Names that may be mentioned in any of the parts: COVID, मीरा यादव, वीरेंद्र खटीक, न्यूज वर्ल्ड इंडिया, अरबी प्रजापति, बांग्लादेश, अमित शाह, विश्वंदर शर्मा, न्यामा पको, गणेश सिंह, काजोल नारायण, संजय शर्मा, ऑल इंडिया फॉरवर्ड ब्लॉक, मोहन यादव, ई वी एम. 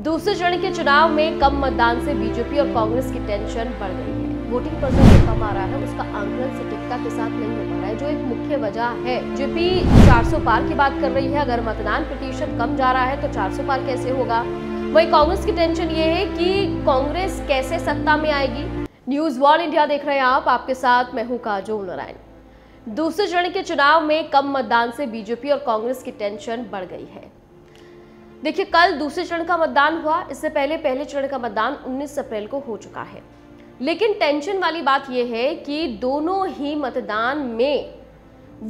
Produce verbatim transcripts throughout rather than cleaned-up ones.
दूसरे चरण के चुनाव में कम मतदान से बीजेपी और कांग्रेस की टेंशन बढ़ गई है। वोटिंग परसेंट कम आ रहा है, उसका आंकलन सटीकता के साथ नहीं हो पा रहा है, जो एक मुख्य वजह है। जेपी चार सौ पार की बात कर रही है, अगर मतदान प्रतिशत कम जा रहा है तो चार सौ पार कैसे होगा। वही कांग्रेस की टेंशन ये है कि कांग्रेस कैसे सत्ता में आएगी। न्यूज वर्ल्ड इंडिया देख रहे हैं आप, आपके साथ मैं हूँ काजोल नारायण। दूसरे चरण के चुनाव में कम मतदान से बीजेपी और कांग्रेस की टेंशन बढ़ गई है। देखिए, कल दूसरे चरण का मतदान हुआ, इससे पहले पहले चरण का मतदान उन्नीस अप्रैल को हो चुका है। लेकिन टेंशन वाली बात यह है कि दोनों ही मतदान में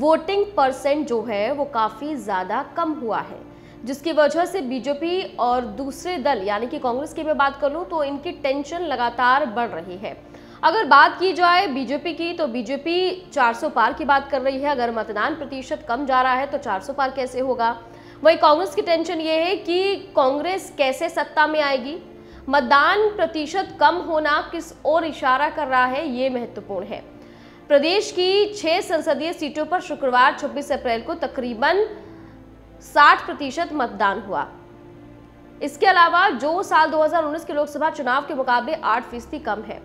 वोटिंग परसेंट जो है वो काफ़ी ज़्यादा कम हुआ है, जिसकी वजह से बीजेपी और दूसरे दल यानी कि कांग्रेस की मैं बात कर लूँ तो इनकी टेंशन लगातार बढ़ रही है। अगर बात की जाए बीजेपी की तो बीजेपी चार सौ पार की बात कर रही है, अगर मतदान प्रतिशत कम जा रहा है तो चार सौ पार कैसे होगा। वही कांग्रेस की टेंशन ये है कि कांग्रेस कैसे सत्ता में आएगी। मतदान प्रतिशत कम होना किस ओर इशारा कर रहा है, ये महत्वपूर्ण है। प्रदेश की छह संसदीय सीटों पर शुक्रवार छब्बीस अप्रैल को तकरीबन साठ प्रतिशत मतदान हुआ। इसके अलावा जो साल दो हज़ार उन्नीस के लोकसभा चुनाव के मुकाबले आठ फीसदी कम है।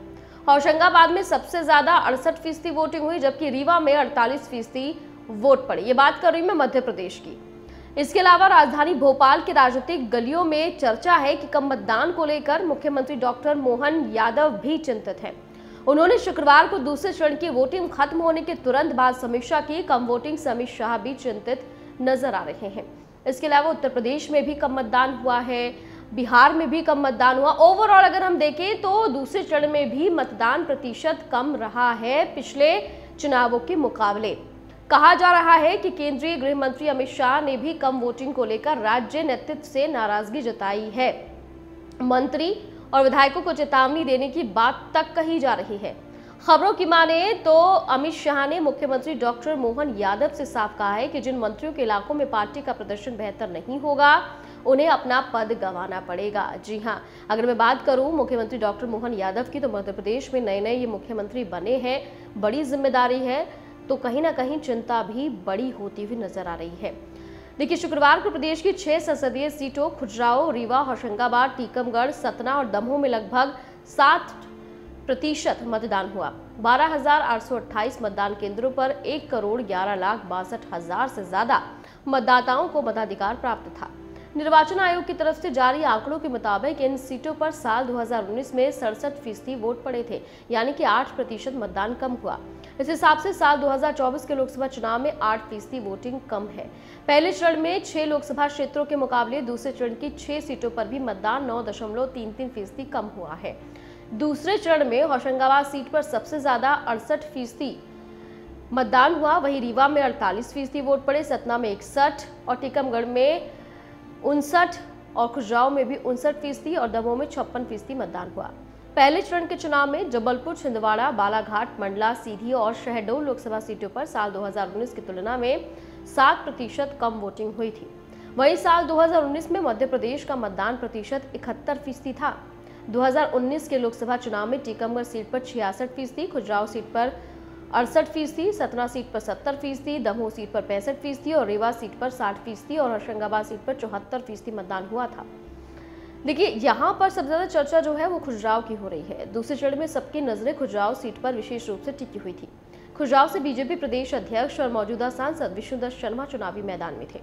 होशंगाबाद में सबसे ज़्यादा अड़सठ फीसदी वोटिंग हुई, जबकि रीवा में अड़तालीस फीसदी वोट पड़ी। ये बात कर रही हूँ मैं मध्य प्रदेश की। इसके अलावा राजधानी भोपाल के राजनीतिक गलियों में चर्चा है कि कम मतदान को लेकर मुख्यमंत्री डॉक्टर मोहन यादव भी चिंतित हैं। उन्होंने शुक्रवार को दूसरे चरण की वोटिंग खत्म होने के तुरंत बाद समीक्षा की। कम वोटिंग से अमित शाह भी चिंतित नजर आ रहे हैं। इसके अलावा उत्तर प्रदेश में भी कम मतदान हुआ है, बिहार में भी कम मतदान हुआ। ओवरऑल अगर हम देखें तो दूसरे चरण में भी मतदान प्रतिशत कम रहा है पिछले चुनावों के मुकाबले। कहा जा रहा है कि केंद्रीय गृह मंत्री अमित शाह ने भी कम वोटिंग को लेकर राज्य नेतृत्व से नाराजगी जताई है। मंत्री और विधायकों को चेतावनी देने की बात तक कही जा रही है। खबरों की माने तो अमित शाह ने मुख्यमंत्री डॉक्टर मोहन यादव से साफ कहा है कि जिन मंत्रियों के इलाकों में पार्टी का प्रदर्शन बेहतर नहीं होगा उन्हें अपना पद गंवाना पड़ेगा। जी हाँ, अगर मैं बात करूं मुख्यमंत्री डॉक्टर मोहन यादव की तो मध्य प्रदेश में नए नए ये मुख्यमंत्री बने हैं, बड़ी जिम्मेदारी है, तो कहीं ना कहीं चिंता भी बड़ी होती हुई नजर आ रही है। देखिए, शुक्रवार को प्रदेश की छह संसदीय सीटों खजुराहो, रीवा, होशंगाबाद, टीकमगढ़, सतना और दमोह में लगभग सात प्रतिशत मतदान हुआ। बारह हजार आठ सौ अट्ठाईस मतदान केंद्रों पर एक करोड़ ग्यारह लाख बासठ हजार से ज्यादा मतदाताओं को मताधिकार प्राप्त था। निर्वाचन आयोग की तरफ से जारी आंकड़ों के मुताबिक इन सीटों पर साल दो हज़ार उन्नीस में सड़सठ फीसदी वोट पड़े थे, यानी कि आठ प्रतिशत मतदान कम हुआ। इस हिसाब से साल दो हज़ार चौबीस के लोकसभा चुनाव में आठ फीसदी वोटिंग कम है। पहले चरण में छह लोकसभा क्षेत्रों के मुकाबले दूसरे चरण की छह सीटों पर भी मतदान नौ दशमलव तीन तीन फीसदी कम हुआ है। दूसरे चरण में होशंगाबाद सीट पर सबसे ज्यादा अड़सठ फीसदी मतदान हुआ, वहीं रीवा में अड़तालीस फीसदी वोट पड़े, सतना में इकसठ और टीकमगढ़ में उनसठ और खजुराहो में भी उनसठ फीसदी और दमोह में छप्पन फीसदी मतदान हुआ। पहले चरण के चुनाव में जबलपुर, छिंदवाड़ा, बालाघाट, मंडला, सीधी और शहडोल लोकसभा सीटों पर साल दो हज़ार उन्नीस की तुलना में सात प्रतिशत कम वोटिंग हुई थी। वहीं साल दो हज़ार उन्नीस में मध्य प्रदेश का मतदान प्रतिशत इकहत्तर फीसदी था। दो हज़ार उन्नीस के लोकसभा चुनाव में टीकमगढ़ सीट पर छियासठ फीसदी, खजुराहो सीट पर अड़सठ फीसदी, सतना सीट पर सत्तर फीसदी, दमोह सीट पर पैंसठ फीसदी और रीवा सीट पर साठ फीसदी और होशंगाबाद सीट पर चौहत्तर फीसदी मतदान हुआ था। देखिए, यहाँ पर सबसे ज़्यादा चर्चा जो है वो खजुराहो की हो रही है। दूसरे चरण में सबकी नजरें खजुराहो सीट पर विशेष रूप से टिकी हुई थी। खजुराहो से बीजेपी प्रदेश अध्यक्ष और मौजूदा सांसद विश्वंदर शर्मा चुनावी मैदान में थे।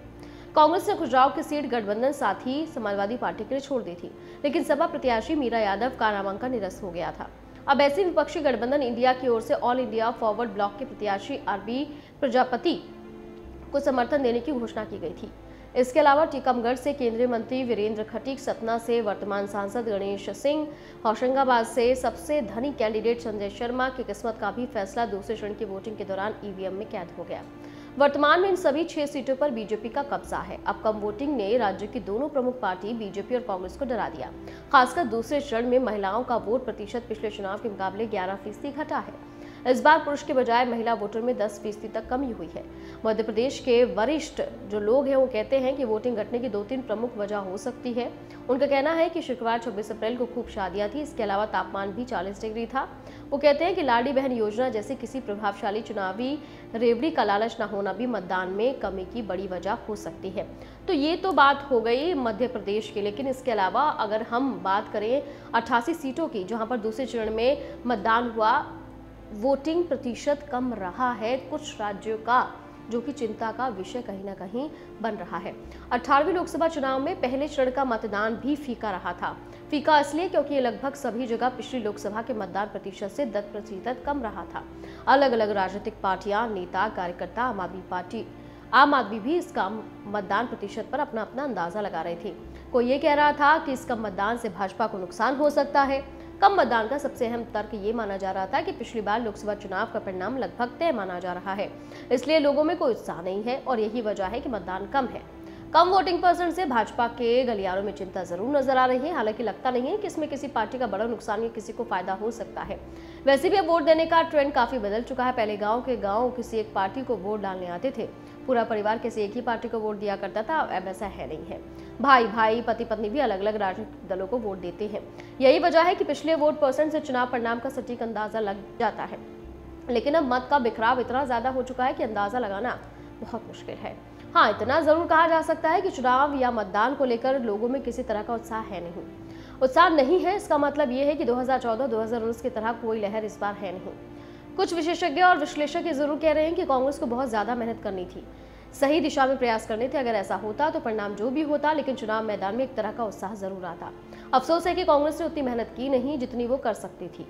कांग्रेस ने खजुराहो की सीट गठबंधन साथी समाजवादी पार्टी के लिए छोड़ दी थी, लेकिन सपा प्रत्याशी मीरा यादव का नामांकन निरस्त हो गया था। अब ऐसे विपक्षी गठबंधन इंडिया की ओर से ऑल इंडिया फॉरवर्ड ब्लॉक के प्रत्याशी अरबी प्रजापति को समर्थन देने की घोषणा की गई थी। इसके अलावा टीकमगढ़ से केंद्रीय मंत्री वीरेंद्र खटीक, सतना से वर्तमान सांसद गणेश सिंह, होशंगाबाद से सबसे धनी कैंडिडेट संजय शर्मा की किस्मत का भी फैसला दूसरे चरण की वोटिंग के दौरान ई वी एम में कैद हो गया। वर्तमान में इन सभी छह सीटों पर बीजेपी का कब्जा है। अब कम वोटिंग ने राज्य की दोनों प्रमुख पार्टी बीजेपी और कांग्रेस को डरा दिया। खासकर दूसरे चरण में महिलाओं का वोट प्रतिशत पिछले चुनाव के मुकाबले ग्यारह फीसदी घटा है। इस बार पुरुष के बजाय महिला वोटर में दस फीसदी तक कमी हुई है। मध्य प्रदेश के वरिष्ठ जो लोग हैं वो कहते हैं कि वोटिंग घटने की दो तीन प्रमुख वजह हो सकती है। उनका कहना है कि शुक्रवार छब्बीस अप्रैल को खूब शादियां थी, इसके अलावा तापमान भी चालीस डिग्री था। वो कहते हैं कि लाडली बहन योजना जैसे किसी प्रभावशाली चुनावी रेवड़ी का लालच न होना भी मतदान में कमी की बड़ी वजह हो सकती है। तो ये तो बात हो गई मध्य प्रदेश की, लेकिन इसके अलावा अगर हम बात करें अट्ठासी सीटों की जहां पर दूसरे चरण में मतदान हुआ, वोटिंग प्रतिशत कम रहा है कुछ राज्यों का, जो कि चिंता का विषय कहीं ना कहीं बन रहा है। अठारहवीं लोकसभा चुनाव में पहले चरण का मतदान भी फीका रहा था। फीका इसलिए क्योंकि लगभग सभी जगह पिछली लोकसभा के मतदान प्रतिशत से दस प्रतिशत कम रहा था। अलग अलग राजनीतिक पार्टियां, नेता, कार्यकर्ता, आम आदमी पार्टी आम आदमी भी इसका मतदान प्रतिशत पर अपना अपना अंदाजा लगा रहे थे। कोई ये कह रहा था कि इसका मतदान से भाजपा को नुकसान हो सकता है। कम मतदान का सबसे अहम तर्क ये माना जा रहा था कि पिछली बार लोकसभा चुनाव का परिणाम लगभग तय माना जा रहा है, इसलिए लोगों में कोई उत्साह नहीं है और यही वजह है कि मतदान कम है। कम वोटिंग परसेंट से भाजपा के गलियारों में चिंता जरूर नजर आ रही है। हालांकि लगता नहीं है कि इसमें किसी पार्टी का बड़ा नुकसान या किसी को फायदा हो सकता है। वैसे भी अब वोट देने का ट्रेंड काफी बदल चुका है। पहले गांव के गांव किसी एक पार्टी को वोट डालने आते थे, पूरा परिवार किसी एक ही पार्टी को वोट दिया करता था। अब ऐसा है नहीं है, भाई भाई पति पत्नी भी अलग अलग राजनीतिक दलों को वोट देते हैं। यही वजह है कि पिछले वोट परसेंट से चुनाव परिणाम का सटीक अंदाजा लग जाता है, लेकिन अब मत का बिखराव इतना ज्यादा हो चुका है कि अंदाजा लगाना बहुत मुश्किल है। हाँ, इतना जरूर कहा जा सकता है कि चुनाव या मतदान को लेकर लोगों में किसी तरह का उत्साह है नहीं। उत्साह नहीं है इसका मतलब ये है कि दो हज़ार चौदह दो हज़ार उन्नीस की तरह कोई लहर इस बार है नहीं। कुछ विशेषज्ञ और विश्लेषक ये जरूर कह रहे हैं कि कांग्रेस को बहुत ज़्यादा मेहनत करनी थी, सही दिशा में प्रयास करने थे। अगर ऐसा होता तो परिणाम जो भी होता, लेकिन चुनाव मैदान में एक तरह का उत्साह जरूर आता। अफसोस है कि कांग्रेस ने उतनी मेहनत की नहीं जितनी वो कर सकती थी।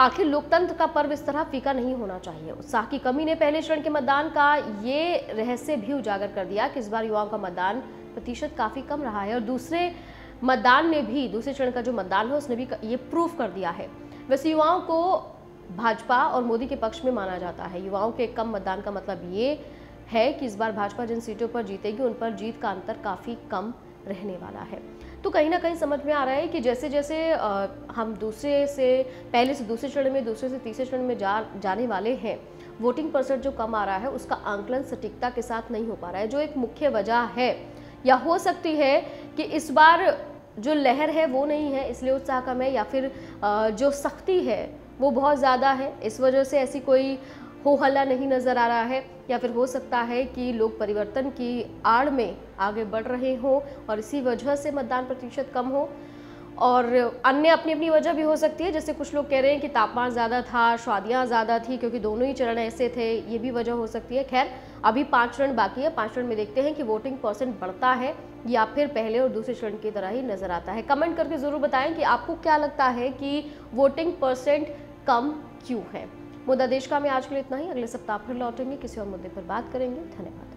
आखिर लोकतंत्र का पर्व इस तरह फीका नहीं होना चाहिए। उत्साह की कमी ने पहले चरण के मतदान का ये रहस्य भी उजागर कर दिया कि इस बार युवाओं का मतदान प्रतिशत काफ़ी कम रहा है और दूसरे मतदान ने भी दूसरे चरण का जो मतदान है उसने भी ये प्रूफ कर दिया है। वैसे युवाओं को भाजपा और मोदी के पक्ष में माना जाता है। युवाओं के कम मतदान का मतलब ये है कि इस बार भाजपा जिन सीटों पर जीतेगी उन पर जीत का अंतर काफ़ी कम रहने वाला है। तो कहीं ना कहीं समझ में आ रहा है कि जैसे जैसे आ, हम दूसरे से पहले से दूसरे चरण में, दूसरे से तीसरे चरण में जा जाने वाले हैं, वोटिंग परसेंट जो कम आ रहा है उसका आंकलन सटीकता के साथ नहीं हो पा रहा है, जो एक मुख्य वजह है। या हो सकती है कि इस बार जो लहर है वो नहीं है इसलिए उत्साह कम है, या फिर आ, जो सख्ती है वो बहुत ज़्यादा है, इस वजह से ऐसी कोई हो हल्ला नहीं नज़र आ रहा है। या फिर हो सकता है कि लोग परिवर्तन की आड़ में आगे बढ़ रहे हों और इसी वजह से मतदान प्रतिशत कम हो, और अन्य अपनी अपनी वजह भी हो सकती है। जैसे कुछ लोग कह रहे हैं कि तापमान ज़्यादा था, शादियां ज़्यादा थी, क्योंकि दोनों ही चरण ऐसे थे, ये भी वजह हो सकती है। खैर, अभी पाँच चरण बाकी है, पाँच चरण में देखते हैं कि वोटिंग परसेंट बढ़ता है या फिर पहले और दूसरे चरण की तरह ही नज़र आता है। कमेंट करके ज़रूर बताएं कि आपको क्या लगता है कि वोटिंग परसेंट कम क्यों है। मुद्दा देश का में आज के लिए इतना ही। अगले सप्ताह फिर लौटेंगे, किसी और मुद्दे पर बात करेंगे। धन्यवाद।